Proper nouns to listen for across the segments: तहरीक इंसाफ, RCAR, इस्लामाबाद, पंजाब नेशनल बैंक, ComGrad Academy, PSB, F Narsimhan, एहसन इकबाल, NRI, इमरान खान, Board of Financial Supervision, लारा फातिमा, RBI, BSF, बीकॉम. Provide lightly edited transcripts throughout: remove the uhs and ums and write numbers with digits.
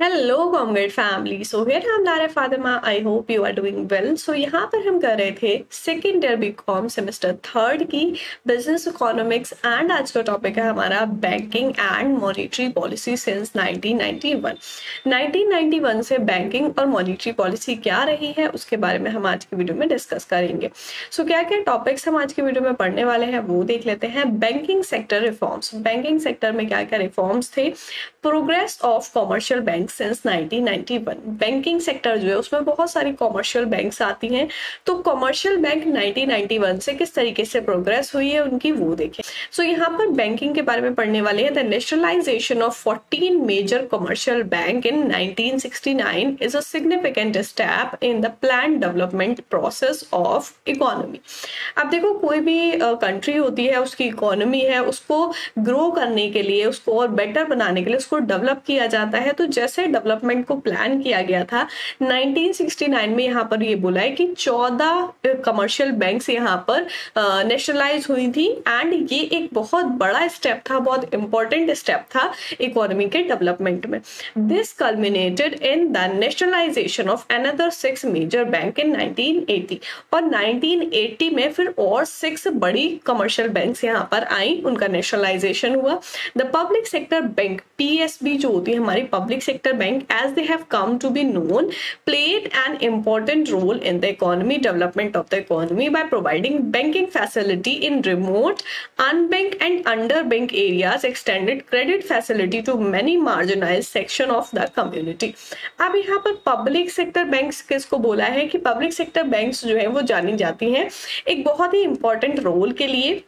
Hello कॉमग्रेड family, so here I am लारा फातिमा। I hope you are doing well. So यहाँ पर हम कर रहे थे second year बीकॉम semester third की बिजनेस इकोनॉमिक्स एंड आज का टॉपिक है हमारा banking and monetary policy since 1991। 1991 से बैंकिंग और मॉनिटरी पॉलिसी क्या रही है उसके बारे में हम आज की वीडियो में डिस्कस करेंगे। सो क्या क्या टॉपिक्स हम आज की वीडियो में पढ़ने वाले हैं वो देख लेते हैं। Banking sector reforms, banking sector में क्या क्या रिफॉर्म्स थे। Progress of commercial bank since 1991। Banking sector जो है उसमें बहुत सारी कॉमर्शियल बैंक्स आती हैं, तो कॉमर्शियल बैंक 1991 से किस तरीके से प्रोग्रेस हुई है उनकी वो देखें। सो यहाँ पर बैंकिंग के बारे में पढ़ने वाले हैं। The nationalisation of 14 major commercial bank in 1969 is a significant step in the plan development process of economy. अब देखो कोई भी कंट्री होती है, उसकी इकोनॉमी है, उसको ग्रो करने के लिए, उसको और बेटर बनाने के लिए उसको डेवलप किया जाता है। तो जैसे डेवलपमेंट को प्लान किया गया था 1969 में, यहाँ पर ये बोला है कि 14 कमर्शियल बैंक्स यहाँ पर नेशनलाइज हुई थी एंड ये एक बहुत बड़ा स्टेप था, बहुत इंपॉर्टेंट स्टेप था इकोनॉमी के डेवलपमेंट में। This culminated in the nationalisation of another 6 major bank in 1980 और 1980 में फिर और 6 बड़ी कमर्शियल बैंक्स यहाँ पर आई, उनका नेशनलाइजेशन हुआ। The public sector bank PSB जो होती है हमारी public sector bank, as they have come to be known, played an important role in the economy, development of the economy by providing banking facility in remote, unbanked and underbanked areas, extended credit facility to many marginalized section of the community. अब यहाँ पर public sector bank किसको बोला है कि public sector bank जो है वो जानी जाती हैं एक बहुत ही इंपॉर्टेंट रोल के लिए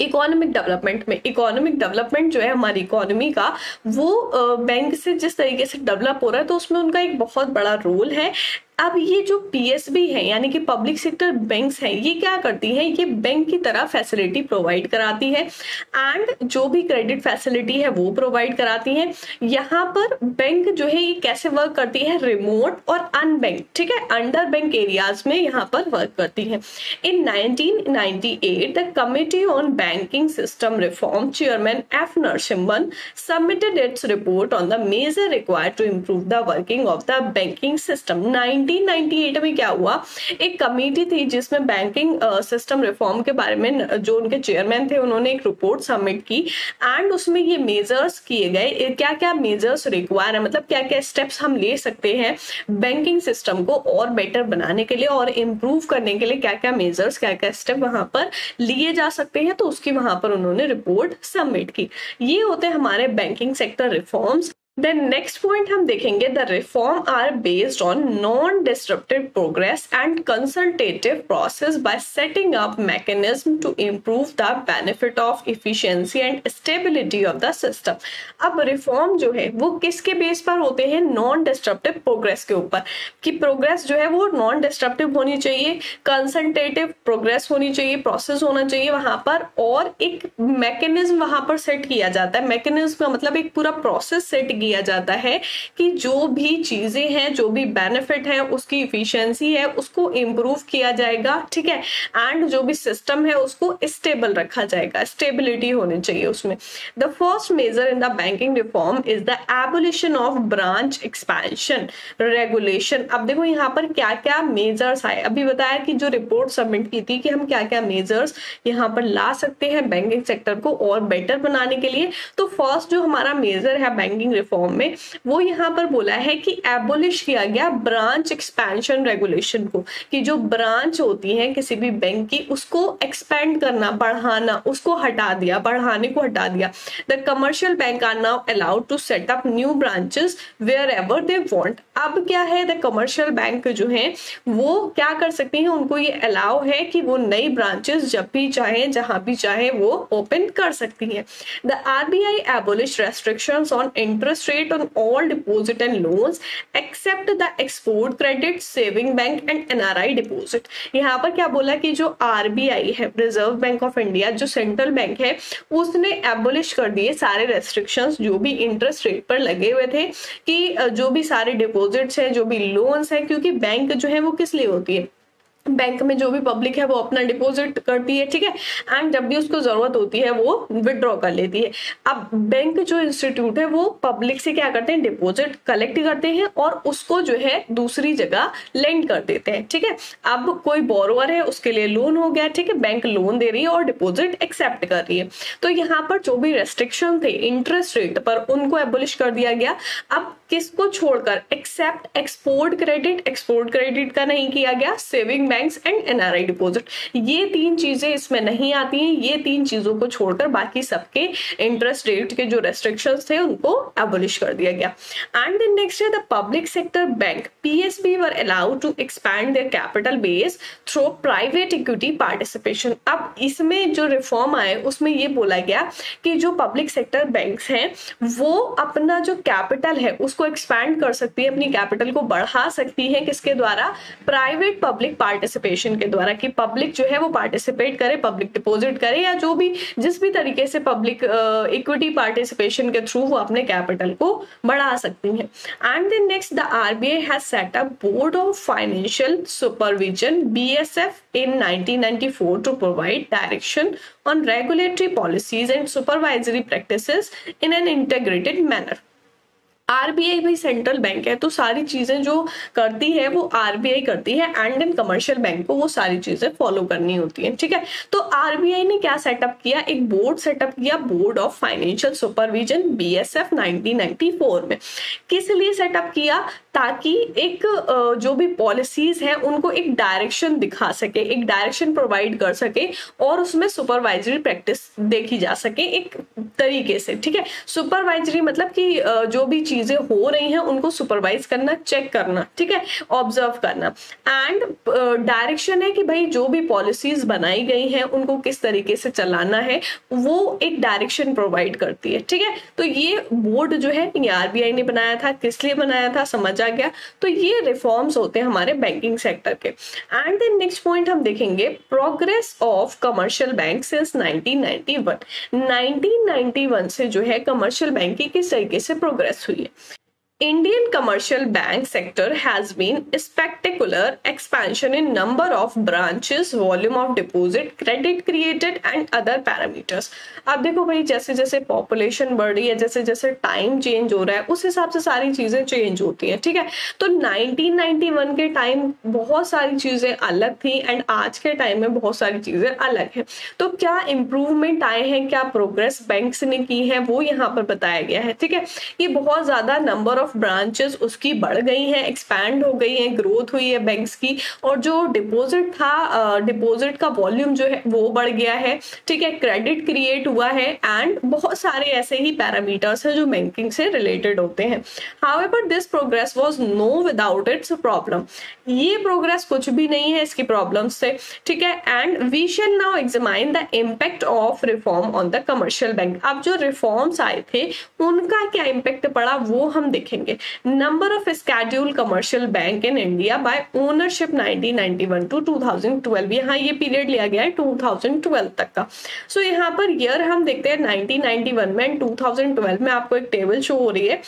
इकोनॉमिक डेवलपमेंट में। इकोनॉमिक डेवलपमेंट जो है हमारी इकोनॉमी का, वो बैंक से जिस तरीके से डेवलप हो रहा है तो उसमें उनका एक बहुत बड़ा रोल है। अब ये जो पीएसबी है यानी कि पब्लिक सेक्टर बैंक्स हैं, ये क्या करती हैं, ये बैंक की तरह फैसिलिटी प्रोवाइड कराती है एंड जो भी क्रेडिट फैसिलिटी है वो प्रोवाइड कराती हैं। यहाँ पर बैंक जो है ये कैसे वर्क करती है, रिमोट और अनबैंक, ठीक है, अंडर बैंक एरियाज में यहाँ पर वर्क करती है। In 1998 the committee on banking system reform chairman F Narasimhan submitted its report on the major required to improve the working of the banking system. 1998 में क्या हुआ, एक कमेटी थी जिसमें बैंकिंग सिस्टम रिफॉर्म के बारे में जो उनके चेयरमैन थे उन्होंने एक रिपोर्ट सबमिट की एंड उसमें ये मेजर्स किए गए, क्या क्या मेजर्स रिक्वायर है, मतलब क्या क्या स्टेप्स हम ले सकते हैं बैंकिंग सिस्टम को और बेटर बनाने के लिए और इम्प्रूव करने के लिए, क्या क्या मेजर्स, क्या क्या स्टेप वहां पर लिए जा सकते हैं, तो उसकी वहां पर उन्होंने रिपोर्ट सबमिट की। ये होते हमारे banking sector reforms. Then next point हम देखेंगे the reform are based on non disruptive progress and consultative process by setting up mechanism to improve the benefit of efficiency and stability of the system. अब reform जो है वो किसके base पर होते हैं, नॉन डिस्ट्रप्टिव प्रोग्रेस के ऊपर, कि प्रोग्रेस जो है वो नॉन डिस्ट्रप्टिव होनी चाहिए, कंसल्टेटिव प्रोग्रेस होनी चाहिए, प्रोसेस होना चाहिए वहाँ पर, और एक मैकेनिज्म वहाँ पर सेट किया जाता है। मैकेनिज्म का मतलब एक पूरा प्रोसेस सेट किया जाता है कि जो भी चीजें हैं, जो भी बेनिफिट है, उसकी इफिशिएंसी है, उसको इंप्रूव किया जाएगा, ठीक है, एंड जो भी सिस्टम है उसको स्टेबल रखा जाएगा, स्टेबिलिटी होनी चाहिए उसमें। The first major in the banking reform is the abolition of branch expansion regulation. अब देखो यहाँ पर क्या क्या मेजर्स आए, अभी बताया कि जो रिपोर्ट सबमिट की थी कि हम क्या क्या मेजर्स यहाँ पर ला सकते हैं बैंकिंग सेक्टर को और बेटर बनाने के लिए। तो फर्स्ट जो हमारा मेजर है बैंकिंग रिफॉर्म में वो यहाँ पर बोला है कि एबोलिश किया गया ब्रांच एक्सपेंशन रेगुलेशन को, कि जो ब्रांच होती है किसी भी बैंक की उसको एक्सपेंड करना, बढ़ाना, उसको हटा दिया, बढ़ाने को हटा दिया। The commercial bank are now allowed to set up new branches wherever they want. अब क्या है, द कमर्शियल बैंक जो है वो क्या कर सकती है, उनको ये अलाउ है कि वो नई ब्रांचेस जब भी चाहे जहां भी चाहे वो ओपन कर सकती है। The RBI abolish restrictions on interest rate on all deposit and loans except the export credit, saving bank and NRI deposit। यहाँ पर क्या बोला कि जो RBI है, रिजर्व बैंक ऑफ इंडिया, जो सेंट्रल बैंक है, उसने एबोलिश कर दिए सारे रेस्ट्रिक्शंस जो भी इंटरेस्ट रेट पर लगे हुए थे, कि जो भी सारे डिपॉजिट्स हैं, जो भी लोन्स हैं, क्योंकि बैंक जो है वो किस लिए होती है, बैंक में जो भी पब्लिक है वो अपना डिपॉजिट करती है, ठीक है, एंड जब भी उसको जरूरत होती है वो विड्रॉ कर लेती है। अब बैंक जो इंस्टीट्यूट है वो पब्लिक से क्या करते हैं, डिपॉजिट कलेक्ट करते हैं और उसको जो है दूसरी जगह लेंड कर देते हैं, ठीक है। अब कोई बोरोवर है उसके लिए लोन हो गया, ठीक है, बैंक लोन दे रही है और डिपॉजिट एक्सेप्ट कर रही है। तो यहाँ पर जो भी रेस्ट्रिक्शन थे इंटरेस्ट रेट पर उनको एबोलिश कर दिया गया। अब किसको छोड़कर, एक्सेप्ट एक्सपोर्ट क्रेडिट का नहीं किया गया, saving banks and NRI deposit, ये तीन चीजें इसमें नहीं आती हैं। ये तीन चीजों को छोड़कर बाकी सबके इंटरेस्ट रेट के जो रेस्ट्रिक्शंस थे उनको एबोलिश कर दिया गया। एंड देन नेक्स्ट है the public sector bank PSB were allowed to expand their capital base through private equity participation. अब इसमें जो रिफॉर्म आए उसमें ये बोला गया कि जो पब्लिक सेक्टर बैंक्स हैं वो अपना जो कैपिटल है उसको एक्सपैंड कर सकती है, अपनी कैपिटल को बढ़ा सकती है, किसके द्वारा, प्राइवेट पब्लिक पार्टिसिपेशन के द्वारा, कि पब्लिक जो है वो पार्टिसिपेट करे, पब्लिक डिपॉजिट करे या जो भी जिस भी तरीके से पब्लिक इक्विटी पार्टिसिपेशन के थ्रू वो अपने कैपिटल को बढ़ा सकती है। And then next the RBI has set up board of financial supervision BSF in 1994 to provide direction on regulatory policies and supervisory practices in an integrated manner। RBI भी central bank है तो सारी चीजें जो करती है वो आरबीआई करती है, एंड देन कमर्शियल बैंक को वो सारी चीजें फॉलो करनी होती है, ठीक है। तो आरबीआई ने क्या सेटअप किया, एक बोर्ड सेटअप किया, board of financial supervision BSF 1994 में। किस लिए सेटअप किया, ताकि एक जो भी पॉलिसीज हैं उनको एक डायरेक्शन दिखा सके, एक डायरेक्शन प्रोवाइड कर सके और उसमें सुपरवाइजरी प्रैक्टिस देखी जा सके एक तरीके से, ठीक है। सुपरवाइजरी मतलब कि जो भी चीजें हो रही हैं उनको सुपरवाइज करना, चेक करना, ठीक है, ऑब्जर्व करना। एंड डायरेक्शन है कि भाई जो भी पॉलिसीज बनाई गई हैं उनको किस तरीके से चलाना है, वो एक डायरेक्शन प्रोवाइड करती है, ठीक है। तो ये बोर्ड जो है ये आरबीआई ने बनाया था, किस लिए बनाया था समझ गया। तो ये रिफॉर्म्स होते हैं हमारे बैंकिंग सेक्टर के। एंड देन नेक्स्ट पॉइंट हम देखेंगे progress of commercial bank since 1991। 1991 से जो है कमर्शियल बैंक की किस तरीके से प्रोग्रेस हुई है। Indian commercial bank sector has been spectacular expansion in number of branches, volume of deposit, credit created and other parameters। आप देखो भाई जैसे जैसे population बढ़ रही है, जैसे जैसे time change हो रहा है उस हिसाब से सारी चीजें change होती हैं, ठीक है। तो 1991 के time बहुत सारी चीजें अलग थी एंड आज के time में बहुत सारी चीजें अलग हैं। तो क्या improvement आए हैं, क्या progress banks ने की है, वो यहाँ पर बताया गया है, ठीक है। ये बहुत ज़्यादा number ब्रांचेस उसकी बढ़ गई हैं, एक्सपैंड हो गई हैं, ग्रोथ हुई है बैंक्स की, और जो डिपॉजिट था डिपॉजिट का वॉल्यूम जो है वो बढ़ गया है, ठीक है, क्रेडिट क्रिएट हुआ है एंड बहुत सारे ऐसे ही पैरामीटर्स हैं जो बैंकिंग से रिलेटेड होते हैं। However this progress was no without its problem. ये प्रोग्रेस कुछ भी नहीं है इसकी प्रॉब्लम से, ठीक है। And we shall now examine the impact of reform on the commercial bank. अब जो रिफॉर्म्स आए थे उनका क्या इम्पैक्ट पड़ा वो हम देखें। Number of scheduled commercial bank in India by ownership 1991 to 2012, यहाँ ये पीरियड लिया गया है 2012 तक का। सो यहाँ पर ईयर हम देखते हैं 1991 में, 2012 में आपको एक टेबल शो हो रही है।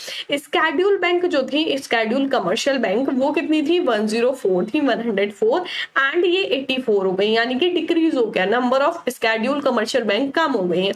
स्केड्यूल बैंक जो थी, स्केड्यूल कमर्शियल बैंक, वो कितनी थी, 104 थी, 104, एंड ये 84 हो गई, यानी कि डिक्रीज हो गया, number of scheduled commercial bank कम हो गई है।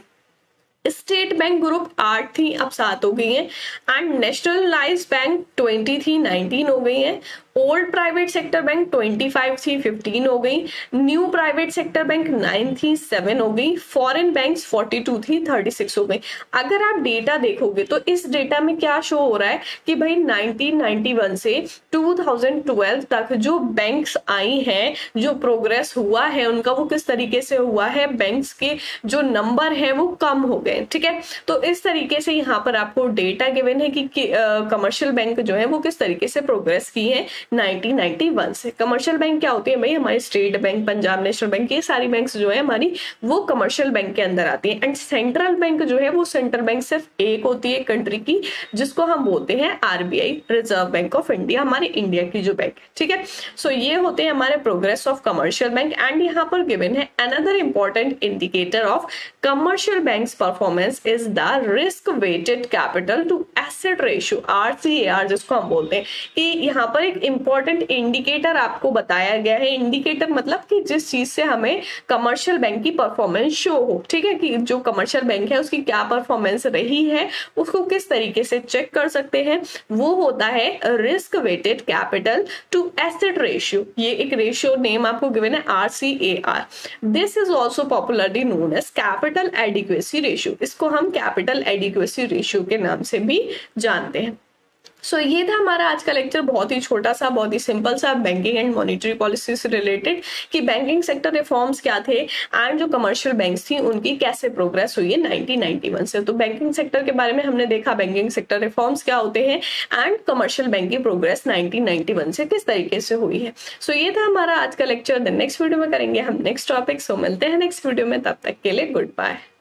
स्टेट बैंक ग्रुप 8 थी, अब 7 हो गई है, एंड नेशनलाइज्ड बैंक 20 थी, 19 हो गई है, ओल्ड प्राइवेट सेक्टर बैंक 25 थी, 15 हो गई, न्यू प्राइवेट सेक्टर बैंक 9 थी, 7 हो गई, फॉरेन बैंक्स 42 थी, 36 हो गई। अगर आप डेटा देखोगे तो इस डेटा में क्या शो हो रहा है कि भाई 1991 से 2012 तक जो बैंक्स आई हैं, जो प्रोग्रेस हुआ है उनका, वो किस तरीके से हुआ है, बैंक्स के जो नंबर हैं वो कम हो गए, ठीक है। तो इस तरीके से यहाँ पर आपको डेटा गिवन है कि कमर्शियल बैंक जो है वो किस तरीके से प्रोग्रेस की है 1991 से। कमर्शियल बैंक क्या होती है भाई, हमारे state bank, पंजाब नेशनल बैंक, ये सारी बैंक्स जो है हमारी वो कमर्शियल बैंक के अंदर आती है। एंड सेंट्रल बैंक जो है वो सेंट्रल बैंक सिर्फ एक होती है कंट्री की, जिसको हम बोलते हैं RBI, reserve bank of India, हमारे इंडिया की जो बैंक है, ठीक है। सो ये होते हैं हमारे progress of commercial bank. And यहाँ पर गिवन है another important indicator of commercial banks performance is the risk weighted capital to asset ratio, RCA, जिसको हम बोलते हैं। यहाँ पर एक इंपॉर्टेंट इंडिकेटर आपको बताया गया है। इंडिकेटर मतलब कि जिस चीज से हमें कमर्शियल बैंक की परफॉर्मेंस शो हो, ठीक है, कि जो कमर्शियल बैंक है उसकी क्या परफॉर्मेंस रही है, उसको किस तरीके से चेक कर सकते हैं, वो होता है risk weighted capital to asset ratio. ये एक रेशियो नेम आपको गिवन है RCAR। This is also popularly known as capital adequacy ratio. इसको हम कैपिटल एडिक्वेसी रेशियो के नाम से भी जानते हैं। सो ये था हमारा आज का लेक्चर, बहुत ही छोटा सा, बहुत ही सिंपल सा, बैंकिंग एंड मॉनिटरी पॉलिसी से रिलेटेड कि बैंकिंग सेक्टर रिफॉर्म्स क्या थे एंड जो कमर्शियल बैंक्स थी उनकी कैसे प्रोग्रेस हुई है 1991 से। तो बैंकिंग सेक्टर के बारे में हमने देखा, बैंकिंग सेक्टर रिफॉर्म्स क्या होते हैं एंड कमर्शियल बैंक की प्रोग्रेस 1991 से किस तरीके से हुई है। सो ये था हमारा आज का लेक्चर। द नेक्स्ट वीडियो में करेंगे हम नेक्स्ट टॉपिक। सो मिलते हैं नेक्स्ट वीडियो में, तब तक के लिए गुड बाय।